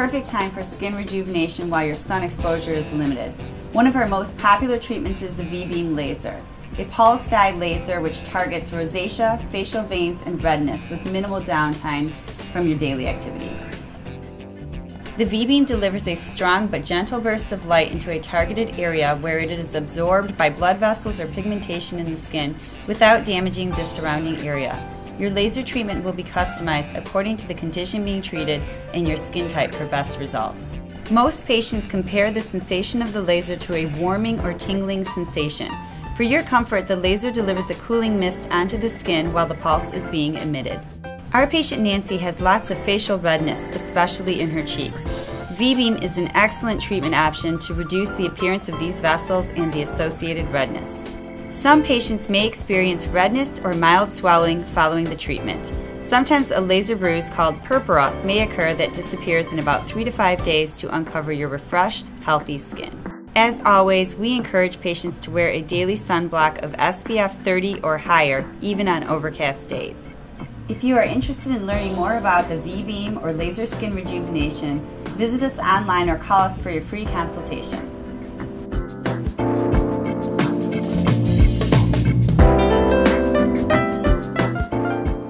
perfect time for skin rejuvenation while your sun exposure is limited. One of our most popular treatments is the VBeam laser, a pulsed dye laser which targets rosacea, facial veins, and redness with minimal downtime from your daily activities. The VBeam delivers a strong but gentle burst of light into a targeted area where it is absorbed by blood vessels or pigmentation in the skin without damaging the surrounding area. Your laser treatment will be customized according to the condition being treated and your skin type for best results. Most patients compare the sensation of the laser to a warming or tingling sensation. For your comfort, the laser delivers a cooling mist onto the skin while the pulse is being emitted. Our patient Nancy has lots of facial redness, especially in her cheeks. VBeam is an excellent treatment option to reduce the appearance of these vessels and the associated redness. Some patients may experience redness or mild swelling following the treatment. Sometimes a laser bruise called purpura may occur that disappears in about 3 to 5 days to uncover your refreshed, healthy skin. As always, we encourage patients to wear a daily sunblock of SPF 30 or higher, even on overcast days. If you are interested in learning more about the VBeam or laser skin rejuvenation, visit us online or call us for your free consultation.